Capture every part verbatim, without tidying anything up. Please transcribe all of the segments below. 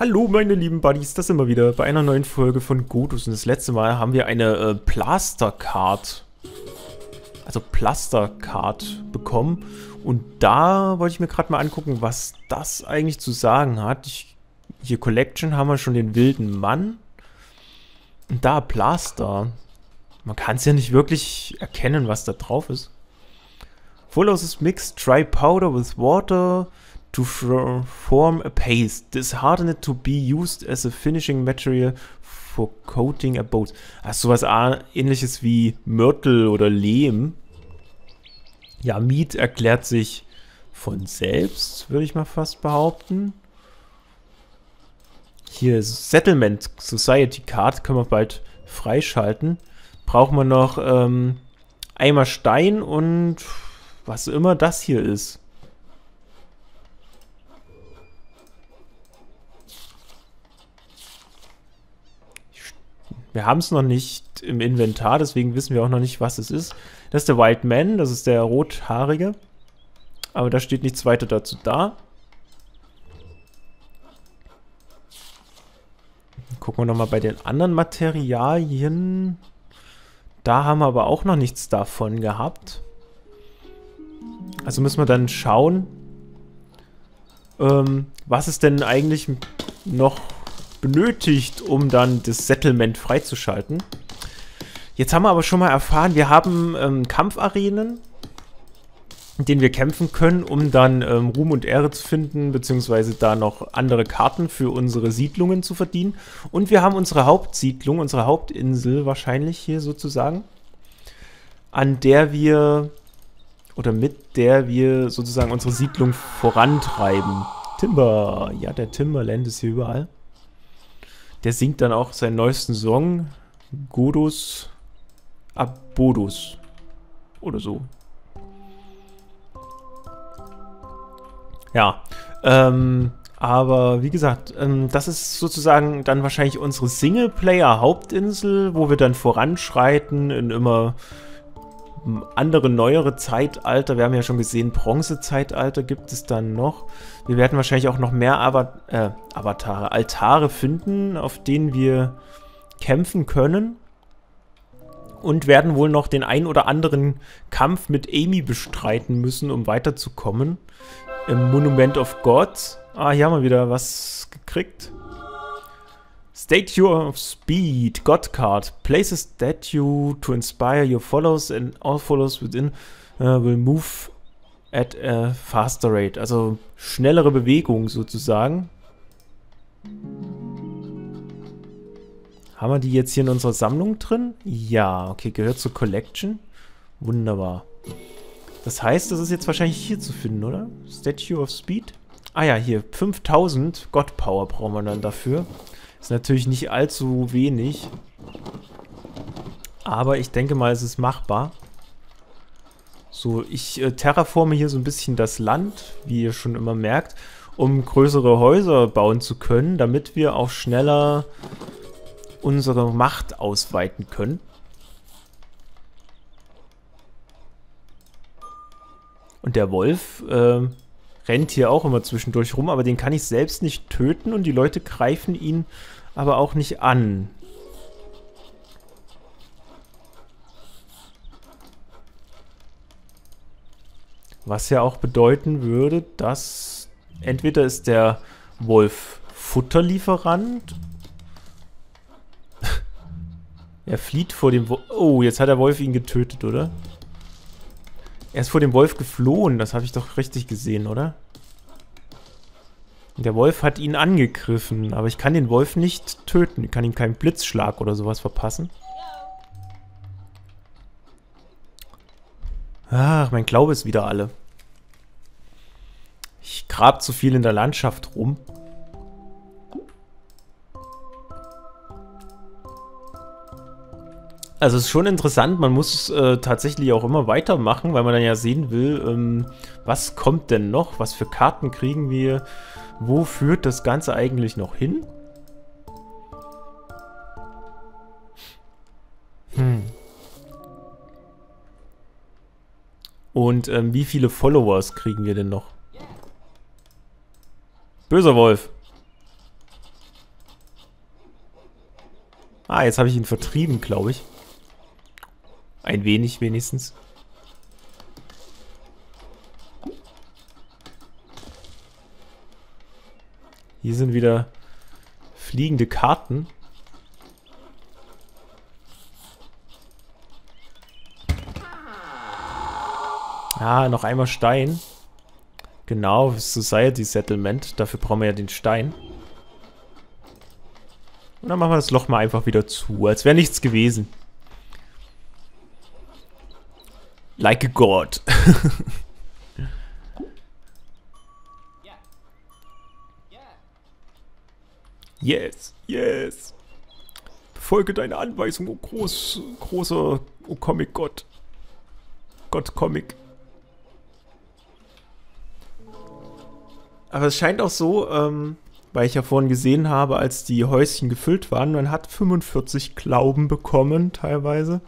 Hallo meine lieben Buddies, das sind wir wieder bei einer neuen Folge von Godus. Und das letzte Mal haben wir eine äh, Plaster Card, also Plaster Card bekommen. Und da wollte ich mir gerade mal angucken, was das eigentlich zu sagen hat. Ich, hier Collection haben wir schon den wilden Mann. Und da Plaster. Man kann es ja nicht wirklich erkennen, was da drauf ist. Full House is mixed, dry powder with water to form a paste. Dishardened to be used as a finishing material for coating a boat. Das ist sowas ähnliches wie Mörtel oder Lehm. Ja, Miet erklärt sich von selbst, würde ich mal fast behaupten. Hier ist Settlement Society Card, können wir bald freischalten. Brauchen wir noch ähm, Eimer Stein und was immer das hier ist. Wir haben es noch nicht im Inventar, deswegen wissen wir auch noch nicht, was es ist. Das ist der White Man, das ist der Rothaarige. Aber da steht nichts weiter dazu da. Gucken wir nochmal bei den anderen Materialien. Da haben wir aber auch noch nichts davon gehabt. Also müssen wir dann schauen, ähm, was es denn eigentlich noch benötigt, um dann das Settlement freizuschalten. Jetzt haben wir aber schon mal erfahren, wir haben ähm, Kampfarenen, in denen wir kämpfen können, um dann ähm, Ruhm und Ehre zu finden, beziehungsweise da noch andere Karten für unsere Siedlungen zu verdienen. Und wir haben unsere Hauptsiedlung, unsere Hauptinsel wahrscheinlich hier sozusagen, an der wir, oder mit der wir sozusagen unsere Siedlung vorantreiben. Timber, ja, der Timberland ist hier überall. Der singt dann auch seinen neuesten Song, Godus Abodus oder so. Ja, ähm, aber wie gesagt, ähm, das ist sozusagen dann wahrscheinlich unsere Singleplayer-Hauptinsel, wo wir dann voranschreiten in immer andere, neuere Zeitalter. Wir haben ja schon gesehen, Bronzezeitalter gibt es dann noch. Wir werden wahrscheinlich auch noch mehr Avat- äh, Avatare, Altare finden, auf denen wir kämpfen können. Und werden wohl noch den ein oder anderen Kampf mit Amy bestreiten müssen, um weiterzukommen. Im Monument of God. Ah, hier haben wir wieder was gekriegt. Statue of Speed, God Card. Place a statue to inspire your followers and all followers within uh, will move at a faster rate. Also schnellere Bewegung sozusagen. Haben wir die jetzt hier in unserer Sammlung drin? Ja, okay, gehört zur Collection. Wunderbar. Das heißt, das ist jetzt wahrscheinlich hier zu finden, oder? Statue of Speed. Ah ja, hier, fünftausend God Power brauchen wir dann dafür. Ist natürlich nicht allzu wenig. Aber ich denke mal, es ist machbar. So, ich äh, terraforme hier so ein bisschen das Land, wie ihr schon immer merkt, um größere Häuser bauen zu können, damit wir auch schneller unsere Macht ausweiten können. Und der Wolf äh, rennt hier auch immer zwischendurch rum, aber den kann ich selbst nicht töten und die Leute greifen ihn aber auch nicht an. Was ja auch bedeuten würde, dass entweder ist der Wolf Futterlieferant. Er flieht vor dem Wolf. Oh, jetzt hat der Wolf ihn getötet, oder? Er ist vor dem Wolf geflohen, das habe ich doch richtig gesehen, oder? Der Wolf hat ihn angegriffen, aber ich kann den Wolf nicht töten. Ich kann ihm keinen Blitzschlag oder sowas verpassen. Ach, mein Glaube ist wieder alle. Ich grab zu viel in der Landschaft rum. Also es ist schon interessant, man muss äh, tatsächlich auch immer weitermachen, weil man dann ja sehen will, ähm, was kommt denn noch, was für Karten kriegen wir, wo führt das Ganze eigentlich noch hin? Hm. Und ähm, wie viele Followers kriegen wir denn noch? Böser Wolf! Ah, jetzt habe ich ihn vertrieben, glaube ich. Ein wenig wenigstens. Hier sind wieder fliegende Karten. Ah, noch einmal Stein. Genau, Society Settlement. Dafür brauchen wir ja den Stein. Und dann machen wir das Loch mal einfach wieder zu, als wäre nichts gewesen. Like a God. Yes, yes. Befolge deine Anweisung, oh groß, großer, oh Comic-Gott. Gott Comic. Aber es scheint auch so, ähm, weil ich ja vorhin gesehen habe, als die Häuschen gefüllt waren, man hat fünfundvierzig Glauben bekommen, teilweise,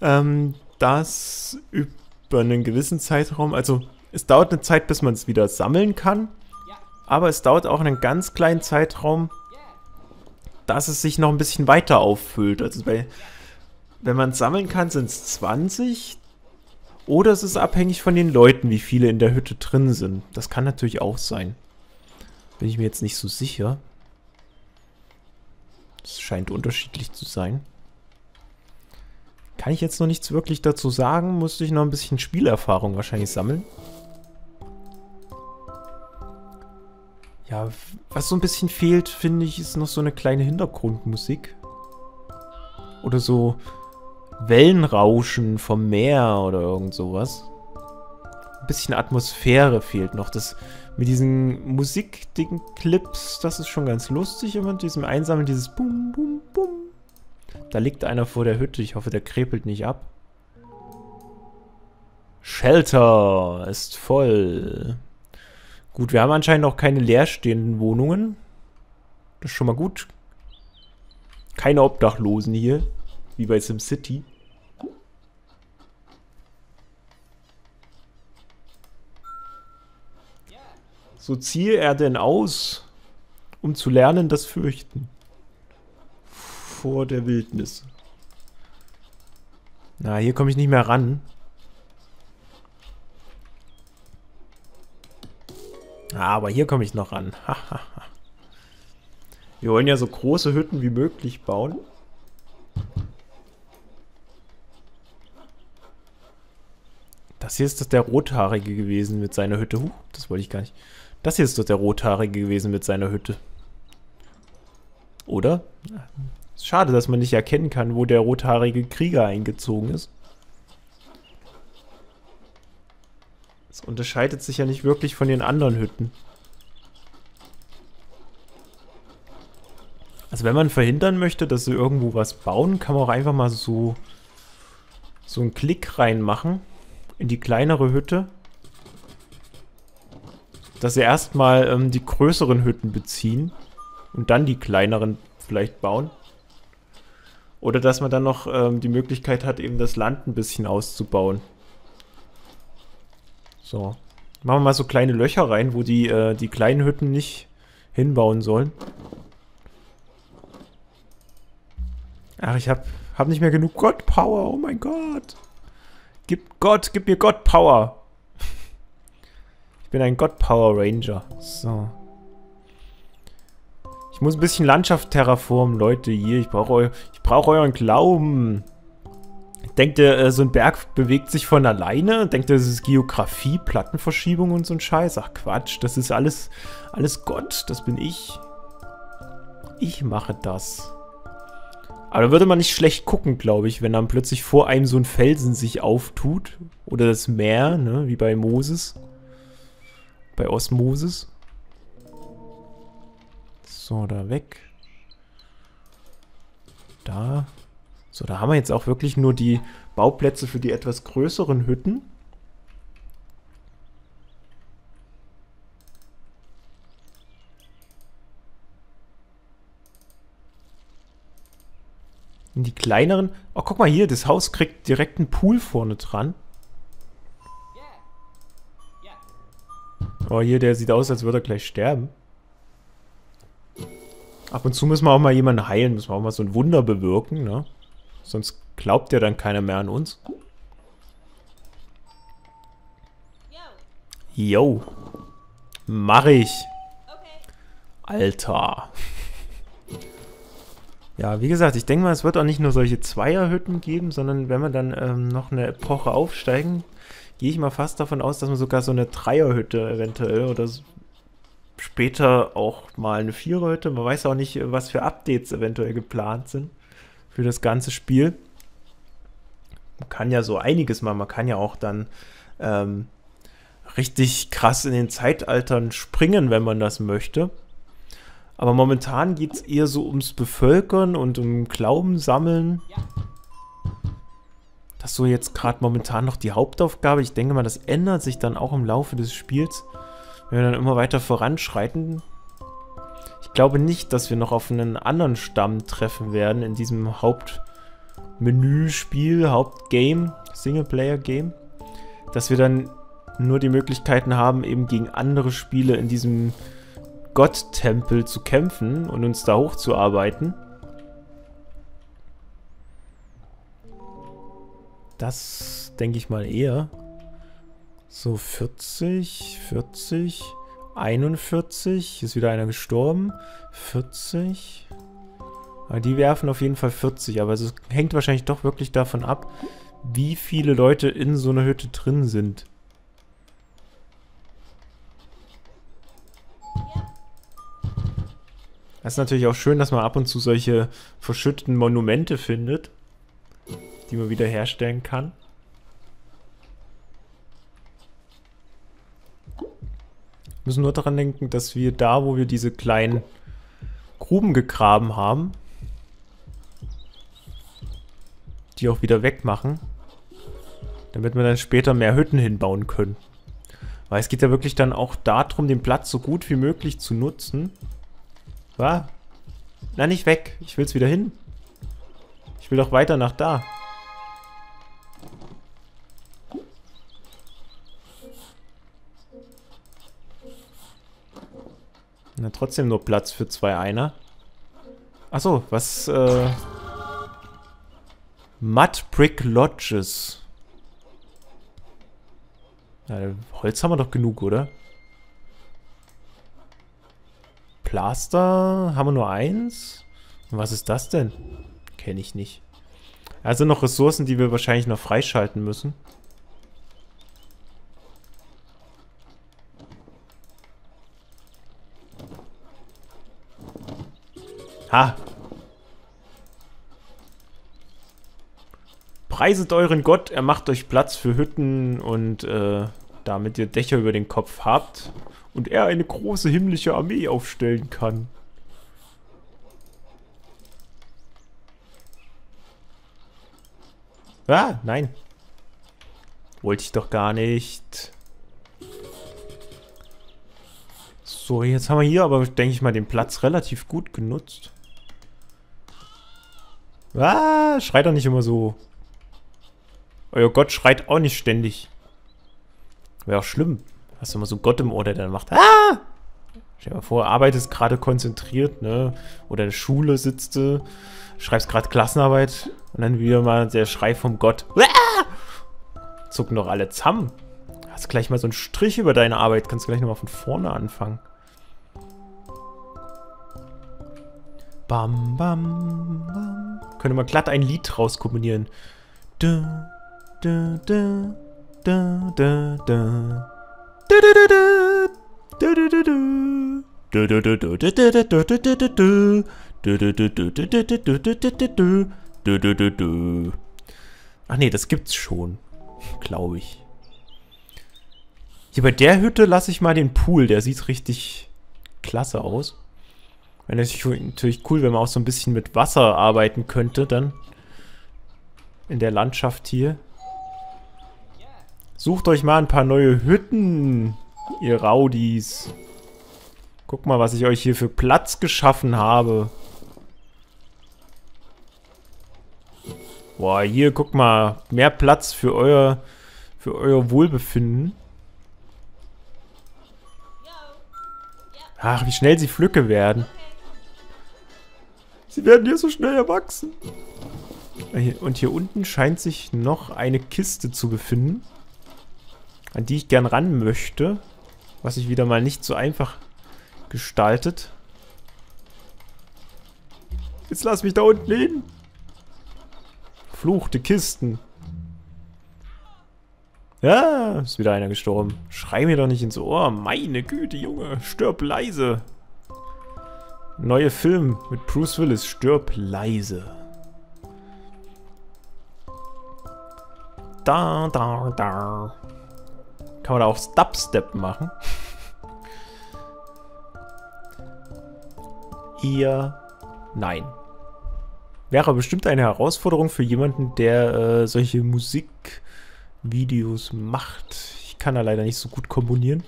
ähm, dass über einen gewissen Zeitraum, also es dauert eine Zeit, bis man es wieder sammeln kann, aber es dauert auch einen ganz kleinen Zeitraum, dass es sich noch ein bisschen weiter auffüllt. Also bei, wenn man es sammeln kann, sind es zwanzig. Oder es ist abhängig von den Leuten, wie viele in der Hütte drin sind. Das kann natürlich auch sein. Bin ich mir jetzt nicht so sicher. Das scheint unterschiedlich zu sein. Kann ich jetzt noch nichts wirklich dazu sagen. Musste ich noch ein bisschen Spielerfahrung wahrscheinlich sammeln. Ja, was so ein bisschen fehlt, finde ich, ist noch so eine kleine Hintergrundmusik. Oder so Wellenrauschen vom Meer oder irgend sowas. Ein bisschen Atmosphäre fehlt noch. Das mit diesen musikdicken Clips, das ist schon ganz lustig. Immer diesem Einsammeln, dieses Bum, Bum, Bum. Da liegt einer vor der Hütte. Ich hoffe, der krepelt nicht ab. Shelter ist voll. Gut, wir haben anscheinend auch keine leerstehenden Wohnungen. Das ist schon mal gut. Keine Obdachlosen hier, wie bei SimCity. So ziehe er denn aus, um zu lernen, das Fürchten vor der Wildnis. Na, hier komme ich nicht mehr ran. Aber hier komme ich noch ran. Wir wollen ja so große Hütten wie möglich bauen. Das hier ist doch der Rothaarige gewesen mit seiner Hütte. Huh, das wollte ich gar nicht. Das hier ist doch der Rothaarige gewesen mit seiner Hütte. Oder? Schade, dass man nicht erkennen kann, wo der rothaarige Krieger eingezogen ist. Es unterscheidet sich ja nicht wirklich von den anderen Hütten. Also wenn man verhindern möchte, dass sie irgendwo was bauen, kann man auch einfach mal so, so einen Klick reinmachen in die kleinere Hütte. Dass sie erstmal ähm, die größeren Hütten beziehen und dann die kleineren vielleicht bauen. Oder dass man dann noch ähm, die Möglichkeit hat, eben das Land ein bisschen auszubauen. So, machen wir mal so kleine Löcher rein, wo die, äh, die kleinen Hütten nicht hinbauen sollen. Ach, ich hab, hab nicht mehr genug Gott-Power, oh mein Gott. Gib Gott, gib mir Gott-Power. Ich bin ein Gott-Power-Ranger. So. Ich muss ein bisschen Landschaft terraformen, Leute, hier. Ich brauche eu ich brauch euren Glauben. Denkt ihr, so ein Berg bewegt sich von alleine? Denkt ihr, das ist Geografie, Plattenverschiebung und so ein Scheiß? Ach Quatsch, das ist alles, alles Gott, das bin ich. Ich mache das. Aber da würde man nicht schlecht gucken, glaube ich, wenn dann plötzlich vor einem so ein Felsen sich auftut. Oder das Meer, ne, wie bei Moses. Bei Osmoses. So, da weg. Da. So, da haben wir jetzt auch wirklich nur die Bauplätze für die etwas größeren Hütten. Und die kleineren... Oh, guck mal hier, das Haus kriegt direkt einen Pool vorne dran. Oh, hier, der sieht aus, als würde er gleich sterben. Ab und zu müssen wir auch mal jemanden heilen. Müssen wir auch mal so ein Wunder bewirken, ne? Sonst glaubt ja dann keiner mehr an uns. Yo. Mach ich. Alter. Ja, wie gesagt, ich denke mal, es wird auch nicht nur solche Zweierhütten geben, sondern wenn wir dann ähm, noch eine Epoche aufsteigen, gehe ich mal fast davon aus, dass wir sogar so eine Dreierhütte eventuell oder so später auch mal eine Viererhütte. Man weiß auch nicht, was für Updates eventuell geplant sind für das ganze Spiel. Man kann ja so einiges machen. Man kann ja auch dann ähm, richtig krass in den Zeitaltern springen, wenn man das möchte. Aber momentan geht es eher so ums Bevölkern und um Glauben sammeln. Das ist so jetzt gerade momentan noch die Hauptaufgabe. Ich denke mal, das ändert sich dann auch im Laufe des Spiels, wenn wir dann immer weiter voranschreiten. Ich glaube nicht, dass wir noch auf einen anderen Stamm treffen werden in diesem Hauptmenüspiel, Hauptgame, Singleplayer-Game. Dass wir dann nur die Möglichkeiten haben, eben gegen andere Spiele in diesem Gotttempel zu kämpfen und uns da hochzuarbeiten. Das denke ich mal eher. So vierzig, vierzig, einundvierzig, ist wieder einer gestorben. vierzig. Aber die werfen auf jeden Fall vierzig, aber es hängt wahrscheinlich doch wirklich davon ab, wie viele Leute in so einer Hütte drin sind. Es ist natürlich auch schön, dass man ab und zu solche verschütteten Monumente findet, die man wieder herstellen kann. Wir müssen nur daran denken, dass wir da, wo wir diese kleinen Gruben gegraben haben, die auch wieder wegmachen, damit wir dann später mehr Hütten hinbauen können. Weil es geht ja wirklich dann auch darum, den Platz so gut wie möglich zu nutzen. Was? Na, nicht weg. Ich will's wieder hin. Ich will doch weiter nach da. Na, trotzdem nur Platz für zwei Einer. Achso, was, äh... Mudbrick Lodges. Na, Holz haben wir doch genug, oder? Plaster, haben wir nur eins? Und was ist das denn? Kenne ich nicht. Also noch Ressourcen, die wir wahrscheinlich noch freischalten müssen. Ha! Preiset euren Gott, er macht euch Platz für Hütten und äh, damit ihr Dächer über den Kopf habt. Und er eine große himmlische Armee aufstellen kann. Ah, nein. Wollte ich doch gar nicht. So, jetzt haben wir hier aber, denke ich mal, den Platz relativ gut genutzt. Ah, schreit doch nicht immer so. Euer Gott schreit auch nicht ständig. Wäre auch schlimm. Hast du immer so Gott im Ohr, der dann macht, ah! Stell dir mal vor, arbeitest gerade konzentriert, ne? Oder in der Schule sitzt du, schreibst gerade Klassenarbeit und dann wieder mal der Schrei vom Gott. Ah! Zucken doch alle zusammen. Hast gleich mal so einen Strich über deine Arbeit, kannst gleich nochmal von vorne anfangen. Bam, bam, bam. Könnte man glatt ein Lied draus kombinieren. Da, da, da, da, da, da. Ach nee, das gibt's schon, glaube ich. Hier bei der Hütte lasse ich mal den Pool, der sieht richtig klasse aus. Wäre natürlich cool, wenn man auch so ein bisschen mit Wasser arbeiten könnte dann in der Landschaft hier. Sucht euch mal ein paar neue Hütten, ihr Raudis. Guck mal, was ich euch hier für Platz geschaffen habe. Boah, hier, guck mal. Mehr Platz für euer, für euer Wohlbefinden. Ach, wie schnell sie Flücke werden. Sie werden hier so schnell erwachsen. Und hier unten scheint sich noch eine Kiste zu befinden, an die ich gern ran möchte, was sich wieder mal nicht so einfach gestaltet. Jetzt lass mich da unten hin. Verfluchte Kisten. Ja, ist wieder einer gestorben. Schrei mir doch nicht ins Ohr. Meine Güte, Junge. Stirb leise. Neuer Film mit Bruce Willis. Stirb leise. Da, da, da. Kann man da auch Dubstep machen? Ihr... Nein. Wäre bestimmt eine Herausforderung für jemanden, der äh, solche Musikvideos macht. Ich kann da leider nicht so gut komponieren.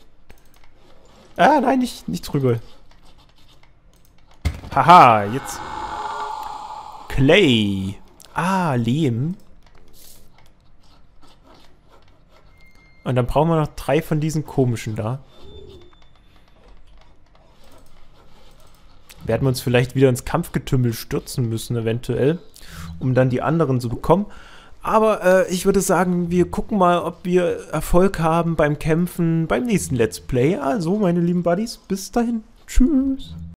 Ah, nein, nicht, nicht drüber. Haha, jetzt. Clay. Ah, Lehm. Und dann brauchen wir noch drei von diesen komischen da. Werden wir uns vielleicht wieder ins Kampfgetümmel stürzen müssen, eventuell, um dann die anderen zu bekommen. Aber äh, ich würde sagen, wir gucken mal, ob wir Erfolg haben beim Kämpfen beim nächsten Let's Play. Also, meine lieben Buddies, bis dahin. Tschüss.